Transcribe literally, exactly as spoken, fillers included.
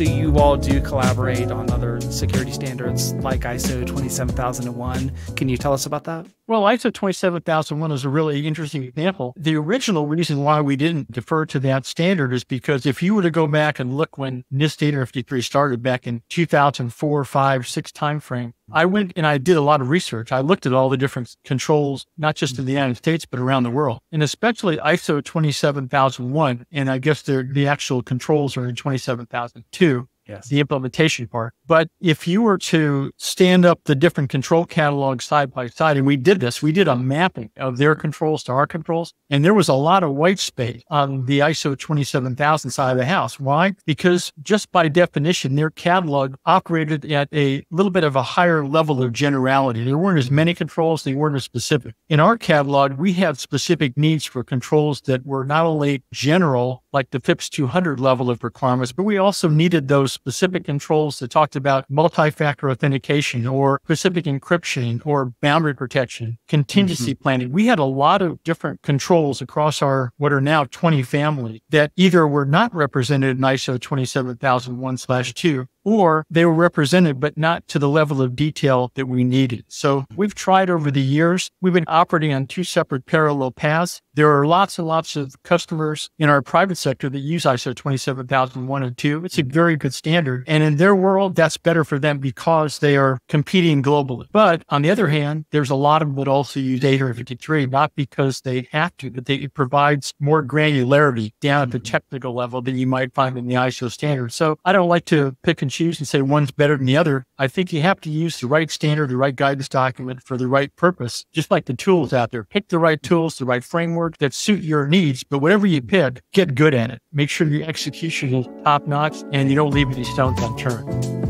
obviously you all do collaborate on other security standards like I S O twenty-seven thousand one. Can you tell us about that? Well, I S O twenty-seven thousand one is a really interesting example. The original reason why we didn't defer to that standard is because if you were to go back and look when NIST eight hundred fifty-three started back in two thousand four, five, six timeframe, I went and I did a lot of research. I looked at all the different controls, not just in the United States, but around the world, and especially I S O twenty-seven thousand one. And I guess the actual controls are in twenty-seven thousand two. Yes. The implementation part. But if you were to stand up the different control catalogs side by side, and we did this, we did a mapping of their controls to our controls, and there was a lot of white space on the I S O twenty-seven thousand side of the house. Why? Because just by definition, their catalog operated at a little bit of a higher level of generality. There weren't as many controls, they weren't as specific. In our catalog, we had specific needs for controls that were not only general, like the FIPS two hundred level of requirements, but we also needed those specific controls that talked about multi-factor authentication or specific encryption or boundary protection, contingency mm-hmm. planning. We had a lot of different controls across our, what are now twenty families that either were not represented in I S O twenty-seven thousand one slash two, or they were represented, but not to the level of detail that we needed. So we've tried over the years, we've been operating on two separate parallel paths. There are lots and lots of customers in our private sector that use I S O twenty-seven thousand one and two. It's a very good standard. And in their world, that's better for them because they are competing globally. But on the other hand, there's a lot of them that also use eight hundred fifty-three, not because they have to, but they, it provides more granularity down at the technical level than you might find in the I S O standard. So I don't like to pick and choose and say one's better than the other. I think you have to use the right standard, the right guidance document for the right purpose, just like the tools out there. Pick the right tools, the right framework that suit your needs, but whatever you pick, get good at it. Make sure your execution is top-notch and you don't leave any stones unturned.